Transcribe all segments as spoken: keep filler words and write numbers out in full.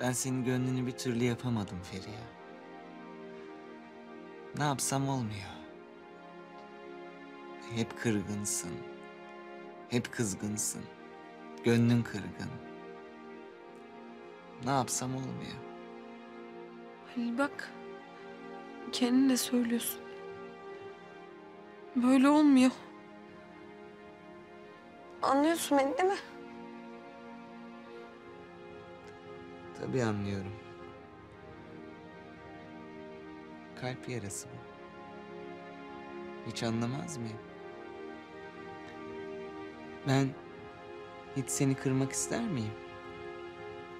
Ben senin gönlünü bir türlü yapamadım Feriha. Ne yapsam olmuyor. Hep kırgınsın. Hep kızgınsın. Gönlün kırgın. Ne yapsam olmuyor. Halil bak. Kendin de söylüyorsun. Böyle olmuyor. Anlıyorsun beni değil mi? Tabii anlıyorum. Kalp yarası bu. Hiç anlamaz mıyım? Ben hiç seni kırmak ister miyim?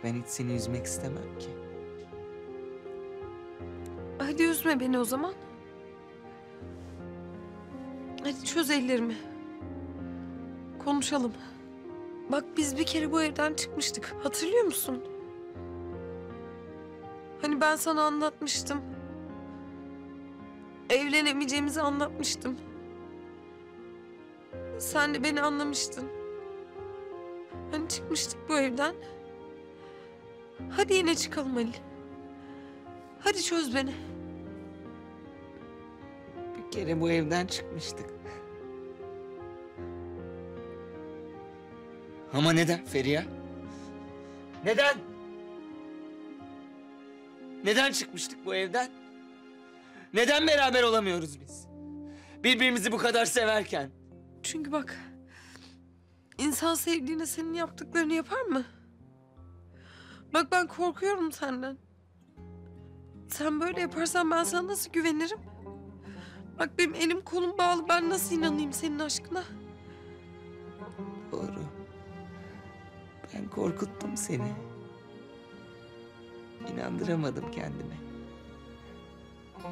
Ben hiç seni üzmek istemem ki. Hadi üzme beni o zaman. Hadi çöz ellerimi. Konuşalım. Bak biz bir kere bu evden çıkmıştık. Hatırlıyor musun? Hani ben sana anlatmıştım. Evlenemeyeceğimizi anlatmıştım. Sen de beni anlamıştın. Hani çıkmıştık bu evden. Hadi yine çıkalım Ali. Hadi çöz beni. Bir kere bu evden çıkmıştık. Ama neden Feriha? Neden? Neden çıkmıştık bu evden? Neden beraber olamıyoruz biz? Birbirimizi bu kadar severken. Çünkü bak, insan sevdiğine senin yaptıklarını yapar mı? Bak ben korkuyorum senden. Sen böyle yaparsan ben sana nasıl güvenirim? Bak benim elim kolum bağlı, ben nasıl inanayım senin aşkına? Doğru. Ben korkuttum seni. İnandıramadım kendime.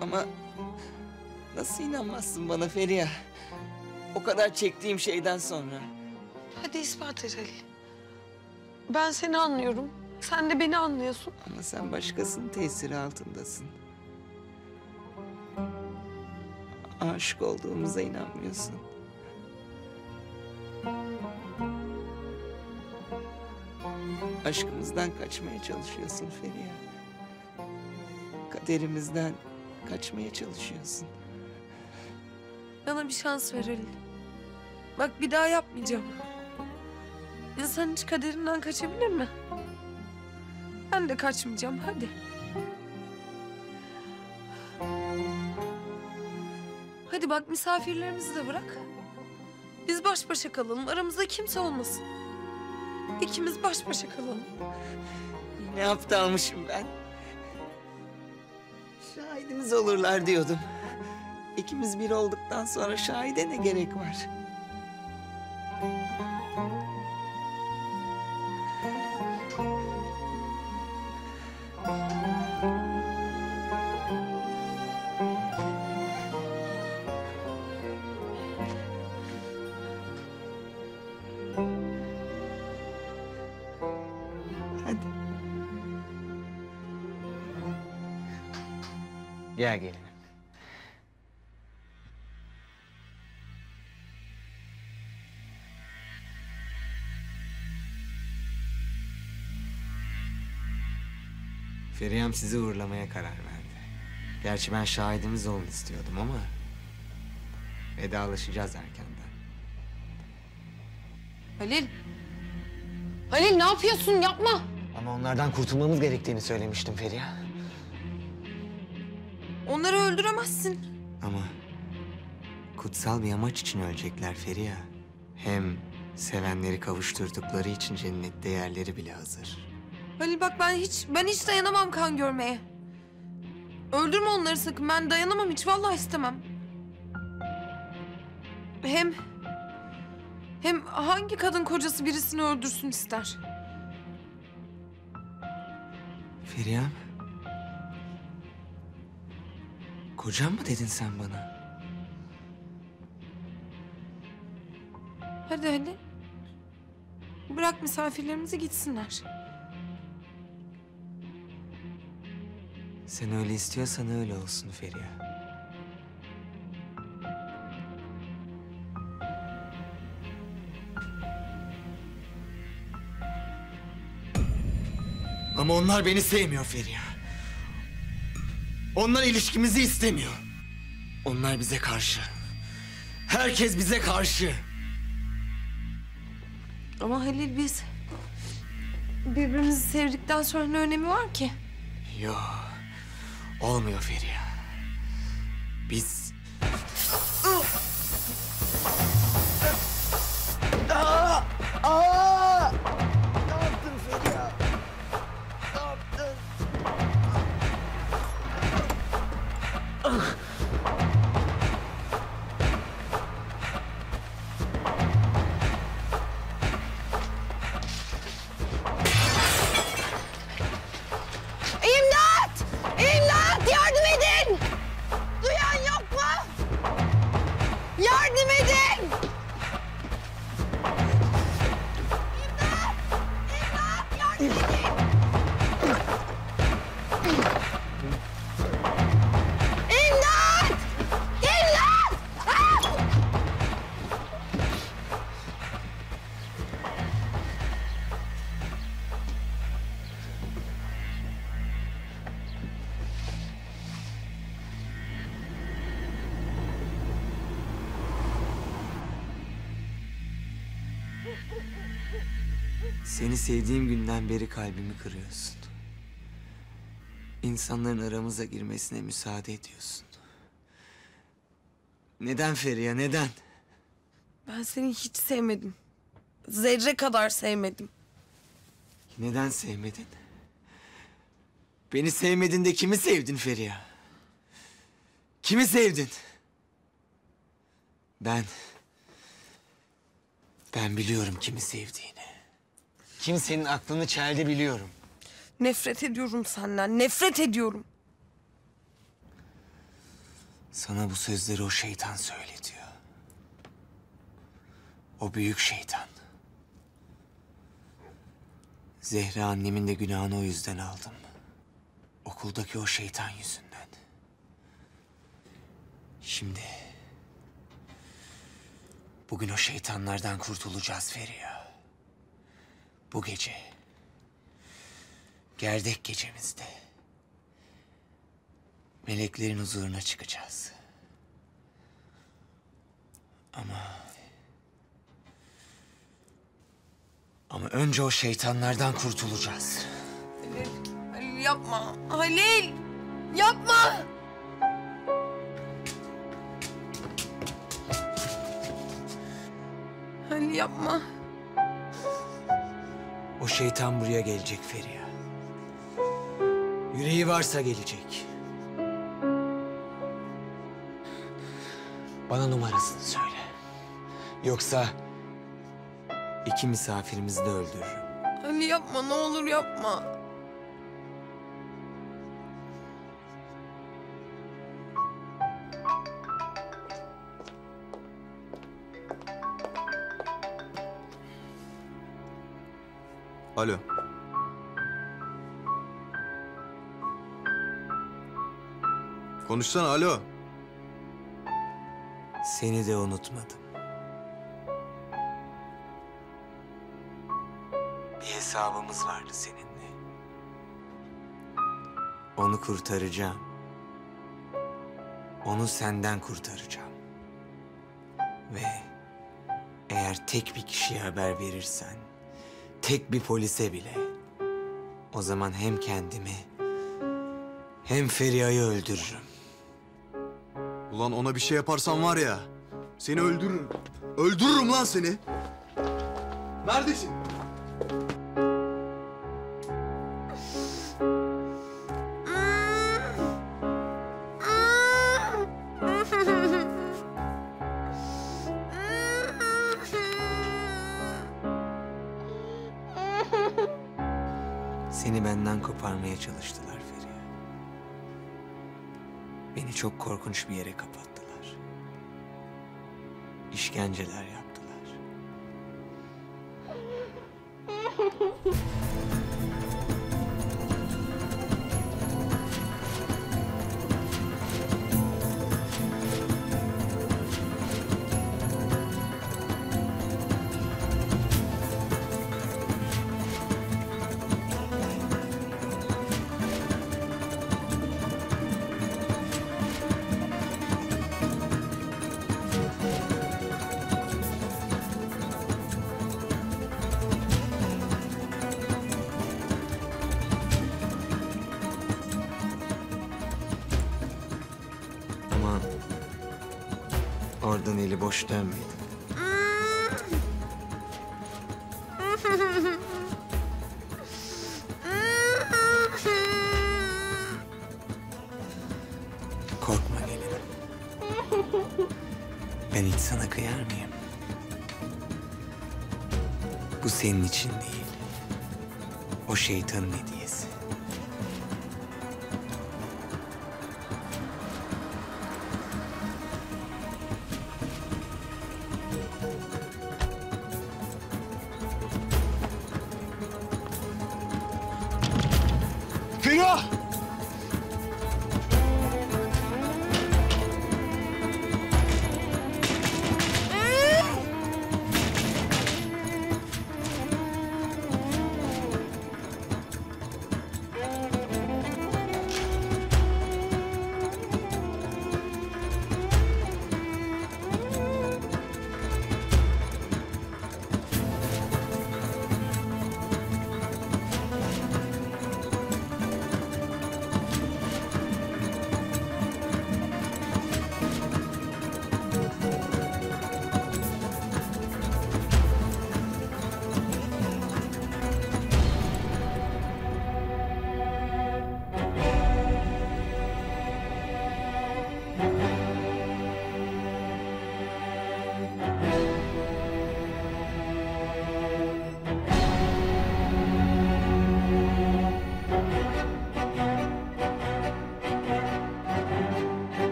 Ama nasıl inanmazsın bana Feriha? O kadar çektiğim şeyden sonra. Hadi ispat et Ali. Ben seni anlıyorum. Sen de beni anlıyorsun. Ama sen başkasının tesiri altındasın. Aşık olduğumuza inanmıyorsun. Aşkımızdan kaçmaya çalışıyorsun Feriha. Kaderimizden kaçmaya çalışıyorsun. Bana bir şans ver Ali. Bak bir daha yapmayacağım. İnsan hiç kaderinden kaçabilir mi? Ben de kaçmayacağım, hadi. Hadi bak misafirlerimizi de bırak. Biz baş başa kalalım, aramızda kimse olmasın. İkimiz baş başa kalalım. Ne aptalmışım ben. Şahidimiz olurlar diyordum. İkimiz bir olduktan sonra şahide ne gerek var? Hadi. Gel gelin. Feriha'm sizi uğurlamaya karar verdi. Gerçi ben şahidimiz olun istiyordum ama... ...vedalaşacağız erkenden. Halil! Halil ne yapıyorsun? Yapma! Ama onlardan kurtulmamız gerektiğini söylemiştim Feriha. Onları öldüremezsin. Ama kutsal bir amaç için ölecekler Feriha. Hem sevenleri kavuşturdukları için cennette yerleri bile hazır. Halil bak ben hiç, ben hiç dayanamam kan görmeye. Öldürme onları sakın, ben dayanamam hiç, vallahi istemem. Hem... Hem hangi kadın kocası birisini öldürsün ister? Feriha... Kocam mı dedin sen bana? Hadi Halil. Bırak misafirlerimizi gitsinler. Sen öyle istiyorsan öyle olsun Feriha. Ama onlar beni sevmiyor Feriha. Onlar ilişkimizi istemiyor. Onlar bize karşı. Herkes bize karşı. Ama Halil, biz birbirimizi sevdikten sonra ne önemi var ki? Yok. Olmuyor Feriha. Biz... Aa! Aa! Ne yaptın Feriha? Ne yaptın? Ah! Seni sevdiğim günden beri kalbimi kırıyorsun. İnsanların aramıza girmesine müsaade ediyorsun. Neden Feriha, neden? Ben seni hiç sevmedim. Zerre kadar sevmedim. Neden sevmedin? Beni sevmedin de kimi sevdin Feriha? Kimi sevdin? Ben... Ben biliyorum kimi sevdiğini. Kimsenin aklını çeldi biliyorum. Nefret ediyorum senden, nefret ediyorum. Sana bu sözleri o şeytan söyletiyor. O büyük şeytan. Zehra annemin de günahını o yüzden aldım. Okuldaki o şeytan yüzünden. Şimdi... Bugün o şeytanlardan kurtulacağız Feriha. Bu gece... Gerdek gecemizde... Meleklerin huzuruna çıkacağız. Ama... Ama önce o şeytanlardan kurtulacağız. Halil, Halil yapma. Halil! Yapma! Halil yapma. O şeytan buraya gelecek Feriha. Yüreği varsa gelecek. Bana numarasını söyle. Yoksa iki misafirimizi de öldürürüm. Halil yapma, ne olur yapma. Alo. Konuşsana, alo. Seni de unutmadım. Bir hesabımız vardı seninle. Onu kurtaracağım. Onu senden kurtaracağım. Ve eğer tek bir kişiye haber verirsen, tek bir polise bile, o zaman hem kendimi hem Feriha'yı öldürürüm. Ulan ona bir şey yaparsan var ya, seni öldürürüm. Öldürürüm lan seni. Neredesin? Seni benden koparmaya çalıştılar Feriha. Beni çok korkunç bir yere kapattılar. İşkenceler yaptılar. oradan eli boş dönmeyin. Korkma gelinim. Ben hiç sana kıyar mıyım? Bu senin için değil. O şeytanın hediyesi. Feriha!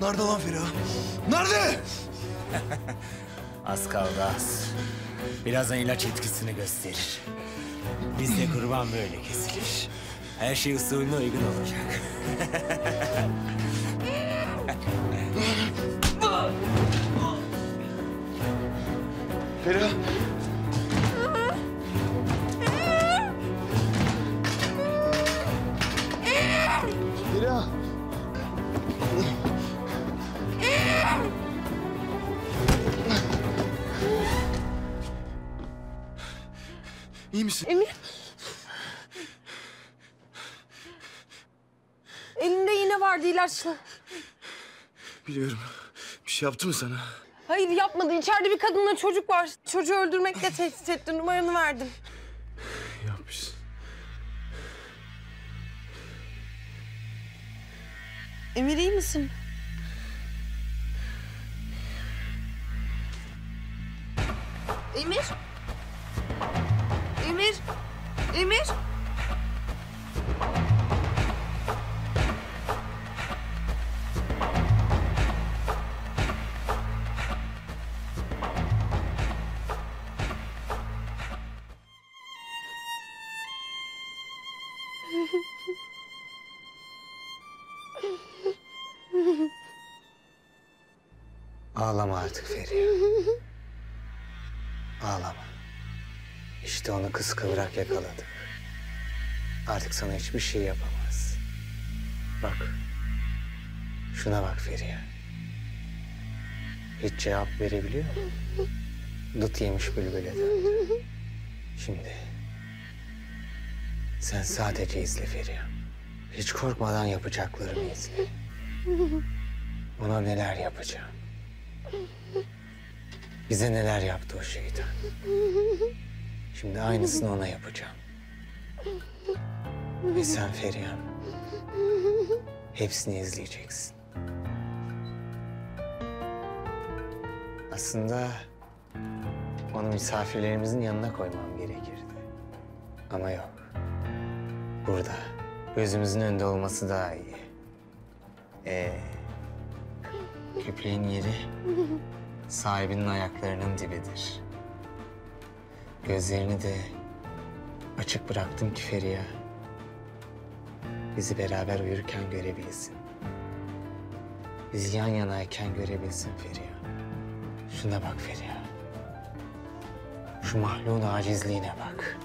Nerede lan Feriha? Nerede? Az kaldı az. Birazdan ilaç etkisini gösterir. Bizde kurban böyle kesilir. Her şey usulüne uygun olacak. Feriha. Feriha. İyi misin? Emin. Elinde iğne vardı, ilaçlı. Biliyorum. Bir şey yaptı mı sana? Hayır, yapmadı. İçeride bir kadınla çocuk var. Çocuğu öldürmekle tehdit etti. Numaranı verdim. Yapmışsın. Emir, iyi misin? Emir? Emir? Emir? Ağlama artık Feriha. Ağlama. İşte onu kıskıvrak yakaladık. Artık sana hiçbir şey yapamaz. Bak. Şuna bak Feriha. Hiç cevap verebiliyor mu? Dut yemiş bülbüle döndü. Şimdi. Sen sadece izle Feriha. Hiç korkmadan yapacaklarını izle. Ona neler yapacağım. Bize neler yaptı o şeytan. Şimdi aynısını ona yapacağım. Ve sen Feriha, hepsini izleyeceksin. Aslında onu misafirlerimizin yanına koymam gerekirdi. Ama yok. Burada gözümüzün önünde olması daha iyi. Ee, köpeğin yeri sahibinin ayaklarının dibidir. Gözlerini de açık bıraktım ki Feriha bizi beraber uyurken görebilsin. Bizi yan yanayken görebilsin Feriha. Şuna bak Feriha. Şu mahluğun acizliğine bak.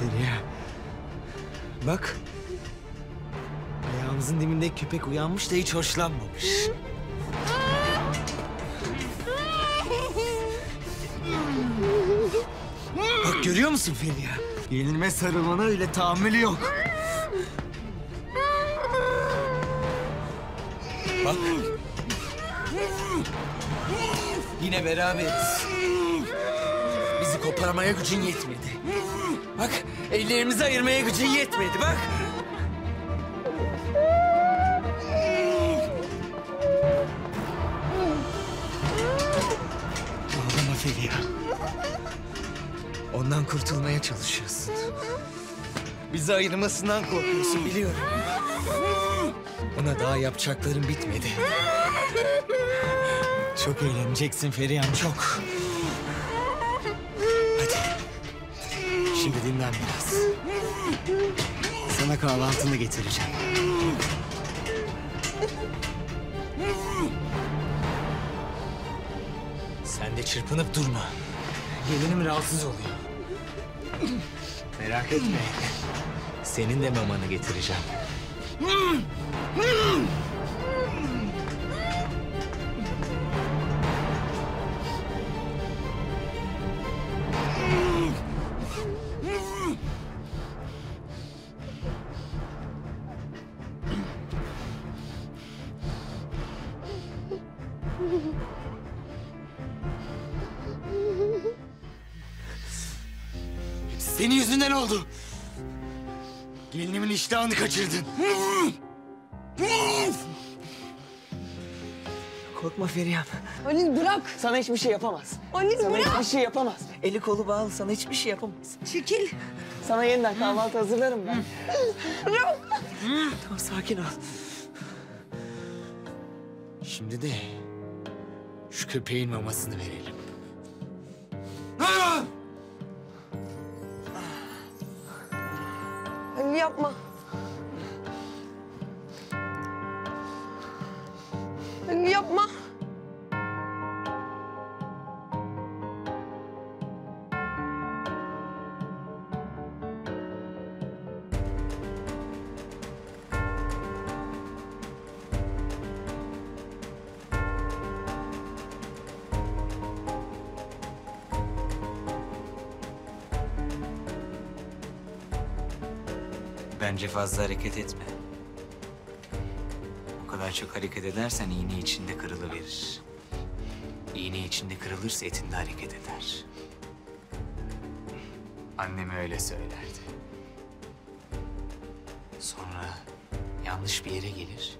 Feriha, bak, ayağımızın dibinde köpek uyanmış da hiç hoşlanmamış. Bak görüyor musun Feriha? Yenilme sarılana öyle tahammülü yok. Bak, yine beraberiz. Bizi koparmaya gücün yetmedi. Bak, ellerimizi ayırmaya gücün yetmedi, bak! Ağlama Feriha. Ondan kurtulmaya çalışıyorsun. Bizi ayırmasından korkuyorsun, biliyorum. Ona daha yapacakların bitmedi. Çok eğleneceksin Feriha'm, çok. Şimdi dinlen biraz. Sana kahvaltını getireceğim. Sen de çırpınıp durma. Gelinim rahatsız oluyor. Merak etme. Senin de mamanı getireceğim. Senin yüzünden oldu. Gelinimin iştahını kaçırdın. Korkma Feriha. Anil bırak. Sana hiçbir şey yapamaz. Anil sana bırak. Sana hiçbir şey yapamaz. Eli kolu bağlı, sana hiçbir şey yapamaz. Çekil. Sana yeniden kahvaltı hazırlarım ben. Bırak. Tamam, sakin ol. Şimdi de şu köpeğin mamasını verelim. Ha! Yapma. Yapma. Bence fazla hareket etme. O kadar çok hareket edersen iğne içinde kırılıverir. İğne içinde kırılırsa etinde hareket eder. Annem öyle söylerdi. Sonra yanlış bir yere gelir,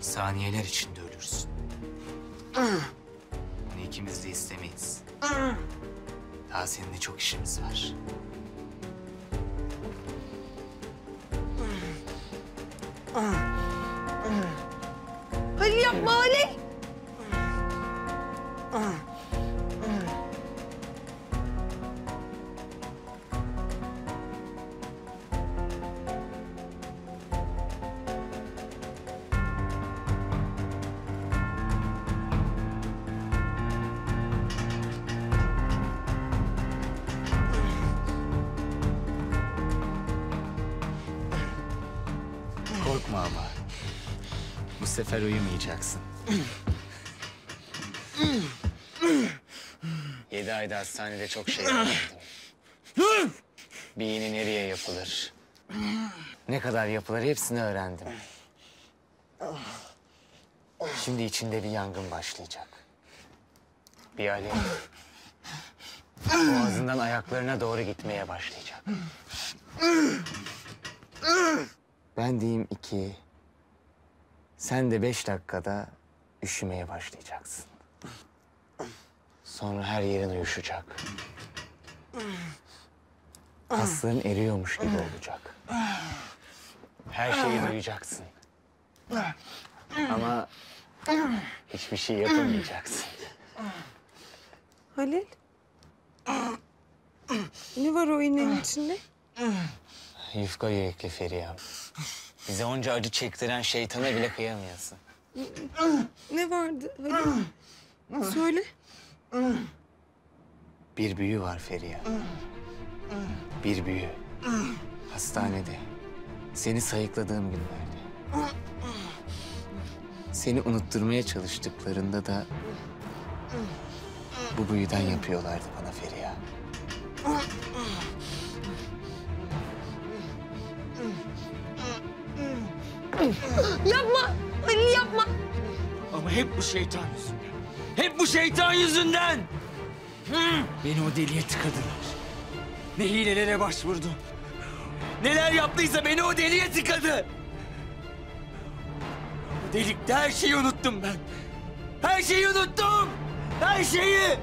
saniyeler içinde ölürsün. Bunu ikimiz de istemeyiz. Daha seninle çok işimiz var. Halil yapma Halil! sefer uyumayacaksın. Yedi ayda hastanede çok şey öğrendim. Bir iğne nereye yapılır? Ne kadar yapılır hepsini öğrendim. Şimdi içinde bir yangın başlayacak. Bir alev. Boğazından ayaklarına doğru gitmeye başlayacak. Ben diyeyim iki, sen de beş dakikada üşümeye başlayacaksın. Sonra her yerin uyuşacak. Kasların eriyormuş gibi olacak. Her şeyi duyacaksın. Ama hiçbir şey yapamayacaksın. Halil? Ne var o iğnenin içinde? Yufka yürekli Feriha. Bize onca acı çektiren şeytana bile kıyamıyorsun. Ne vardı Halil? Söyle. Bir büyü var Feriha. Bir büyü. Hastanede. Seni sayıkladığım günlerde. Seni unutturmaya çalıştıklarında da bu büyüden yapıyorlardı bana Feriha. Yapma! Ali yapma! Ama hep bu şeytan yüzünden. Hep bu şeytan yüzünden! Beni o deliye tıkadılar. Ne hilelere başvurdum. Neler yaptıysa beni o deliye tıkadı. O delikte her şeyi unuttum ben. Her şeyi unuttum! Her şeyi!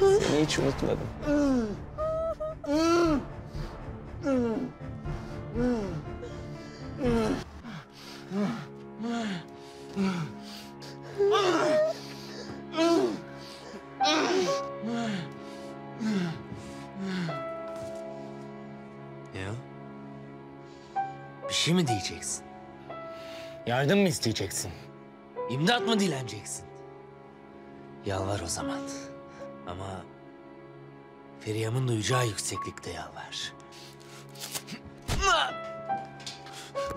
Seni hiç unutmadım. Ne o? Bir şey mi diyeceksin? Yardım mı isteyeceksin? İmdat mı dileneceksin? Yalvar o zaman. Ama Feriha'mın duyacağı yükseklikte yalvar.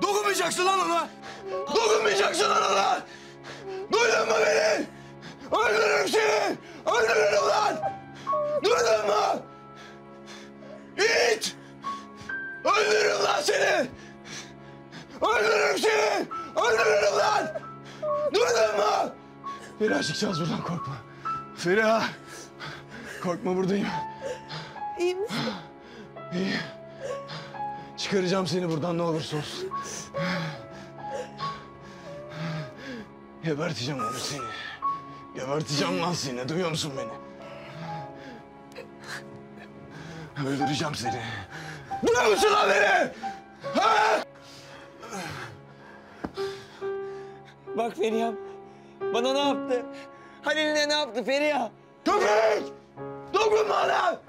Dokunmayacaksın lan ona! Dokunmayacaksın lan ona! Duydun mu beni? Öldürürüm seni! Öldürürüm lan! Duydun mu? İt! Öldürürüm lan seni! Öldürürüm seni! Öldürürüm lan! Duydun mu? Feriha çıkacağız buradan, korkma. Feriha! Korkma, buradayım. İyi misin? İyi. Çıkaracağım seni buradan ne olursa olsun. Geberteceğim onu seni. Geberteceğim lan seni. Duyuyor musun beni? Öldüreceğim seni. Duyuyor musun lan beni? Ha? Bak Feriha'm, bana ne yaptı? Halil'ine ne yaptı Feriha? Köpek! Dokunma ona!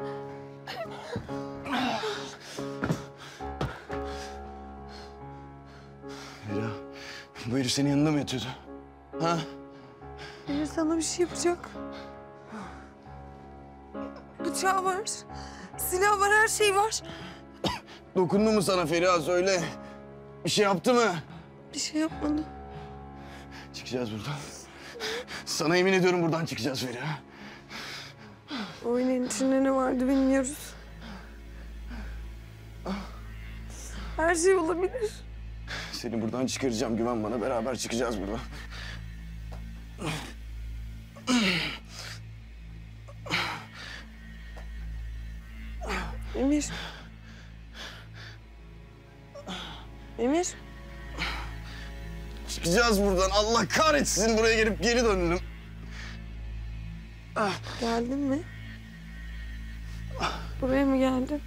Feriha, bu herif senin yanında mı yatıyordu? Ha? Herif sana bir şey yapacak. Bıçağı var, silah var, her şey var. Dokundu mu sana Feriha, söyle. Bir şey yaptı mı? Bir şey yapmadı. Çıkacağız buradan. Sana yemin ediyorum buradan çıkacağız Feriha. O iğnenin içinde ne vardı bilmiyoruz. Her şey olabilir. Seni buradan çıkaracağım, güven bana. Beraber çıkacağız buradan. Emir. Emir. Çıkacağız buradan. Allah kahretsin, buraya gelip geri döndüm. Geldin mi? Buraya mı geldin?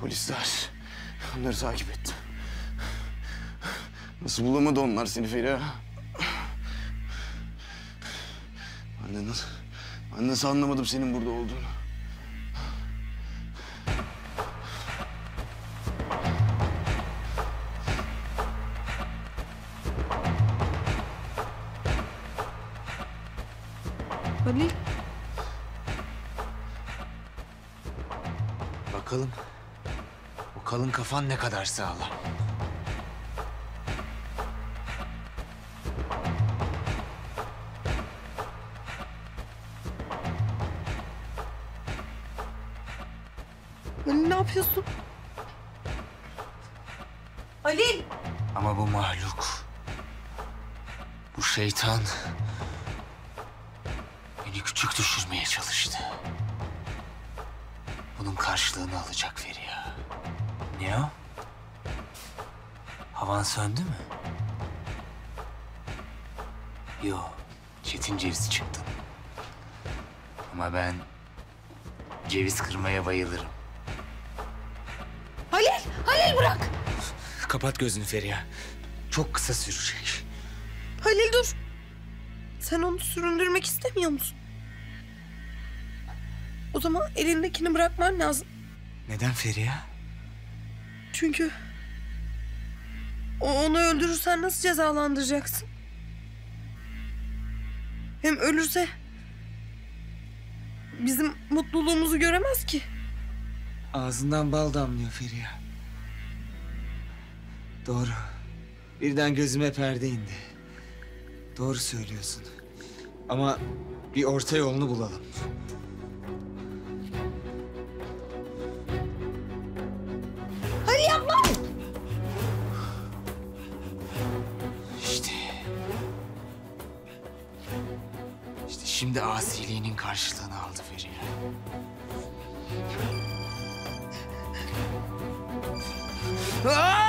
Polisler. Onları takip ettim. Nasıl bulamadı onlar seni Feriha? Anne nasıl? Annesi anlamadım senin burada olduğunu. Ali. Bakalım o kalın kafan ne kadar sağlam. Ali ne yapıyorsun? Ali! Ama bu mahluk, bu şeytan beni küçük düşürmeye çalıştı. Bunun karşılığını alacak Feriha. Ne o? Havan söndü mü? Yo, çetin ceviz çıktı. Ama ben ceviz kırmaya bayılırım. Halil! Halil bırak! Kapat gözünü Feriha. Çok kısa sürecek. Halil dur. Sen onu süründürmek istemiyor musun? O zaman elindekini bırakman lazım. Neden Feriha? Çünkü onu öldürürsen nasıl cezalandıracaksın? Hem ölürse bizim mutluluğumuzu göremez ki. Ağzından bal damlıyor Feriha. Doğru. Birden gözüme perde indi. Doğru söylüyorsun. Ama bir orta yolunu bulalım. Hayır yapma! İşte. İşte şimdi asiliğinin karşılığını aldı Feriha. Aa!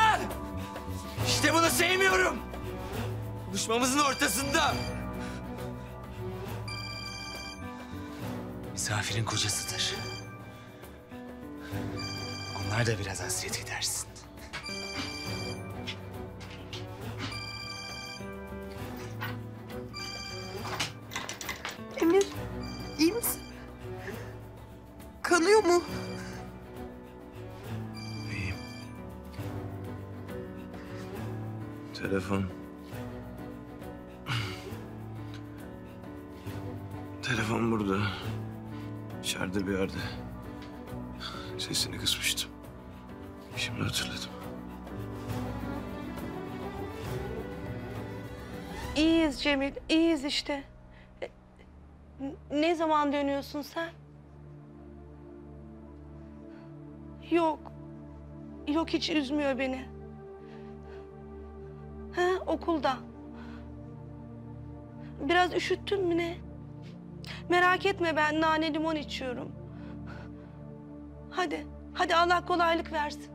İşte bunu sevmiyorum. Buluşmamızın ortasında. Misafirin kocasıdır. Onlar da biraz hasret gidersin. Emir, iyi misin? Kanıyor mu? Telefon. Telefon burada. İçeride bir yerde. Sesini kısmıştım. Şimdi hatırladım. İyiyiz Cemil, iyiyiz işte. Ne zaman dönüyorsun sen? Yok. Yok hiç üzmüyor beni. Ha, okulda. Biraz üşüttün mü ne? Merak etme, ben nane limon içiyorum. Hadi, hadi Allah kolaylık versin.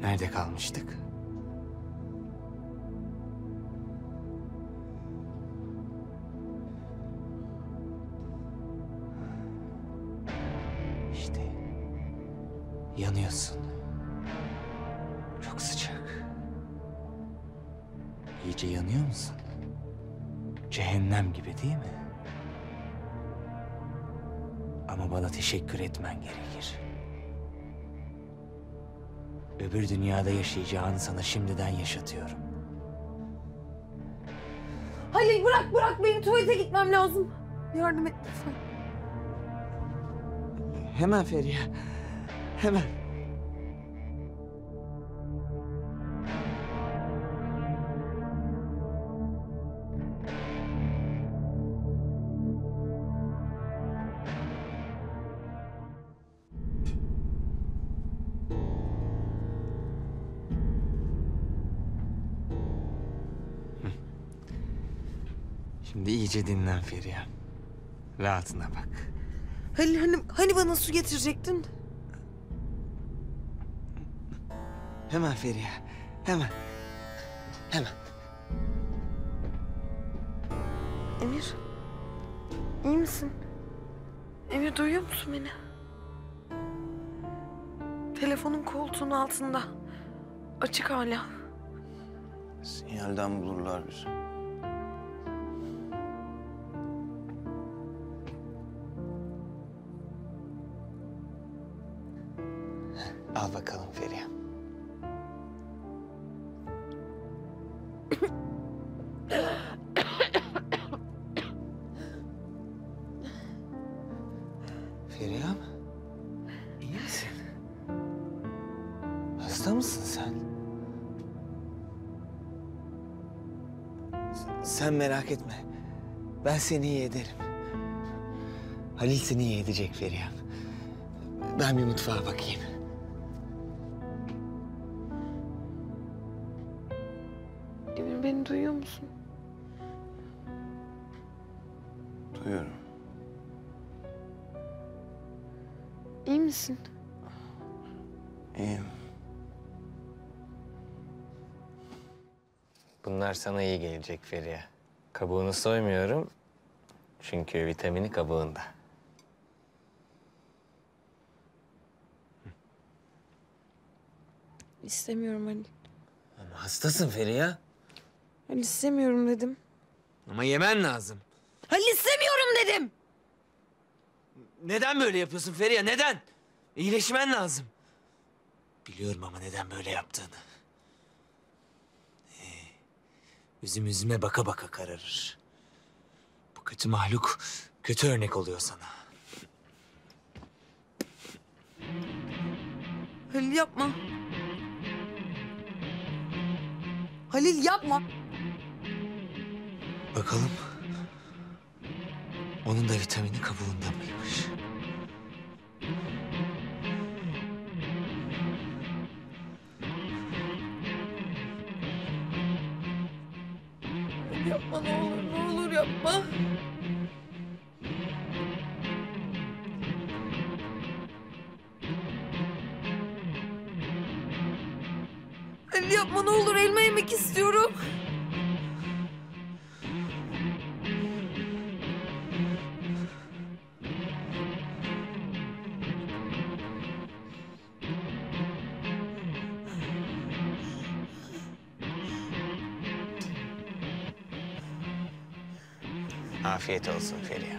Nerede kalmıştık? İşte yanıyorsun. Çok sıcak. İyice yanıyor musun? Cehennem gibi değil mi? Ama bana teşekkür etmen gerekir. Öbür dünyada yaşayacağını sana şimdiden yaşatıyorum. Halil bırak, bırak beni. Tuvalete gitmem lazım. Yardım et lütfen. Hemen Feriha, hemen. Şimdi iyice dinlen Feriha. Rahatına bak. Halil hani, hani bana su getirecektin? Hemen Feriha, hemen. Hemen. Emir, iyi misin? Emir duyuyor musun beni? Telefonun koltuğun altında. Açık hala. Sinyalden bulurlar bizi. bakalım Feriha. Feriha, iyi misin? Hasta mısın sen? Sen merak etme. Ben seni iyi ederim. Halil seni iyi edecek Feriha. Ben bir mutfağa bakayım. Demir, beni duyuyor musun? Duyuyorum. İyi misin? İyiyim. Bunlar sana iyi gelecek Feriha. Kabuğunu soymuyorum. Çünkü vitamini kabuğunda. İstemiyorum Halil. Ama hastasın Feriha. Halil istemiyorum dedim. Ama yemen lazım. Halil istemiyorum dedim. Neden böyle yapıyorsun Feriha? Neden? İyileşmen lazım. Biliyorum ama neden böyle yaptığını. Ee, üzüm üzüme baka baka kararır. Bu kötü mahluk kötü örnek oluyor sana. Halil yapma. Halil yapma. Bakalım. Onun da vitamini kabuğunda mıymış? Yapma ne olur, ne olur yapma. Halil yapma ne olur, elma yemek istiyorum. Afiyet olsun Feriha.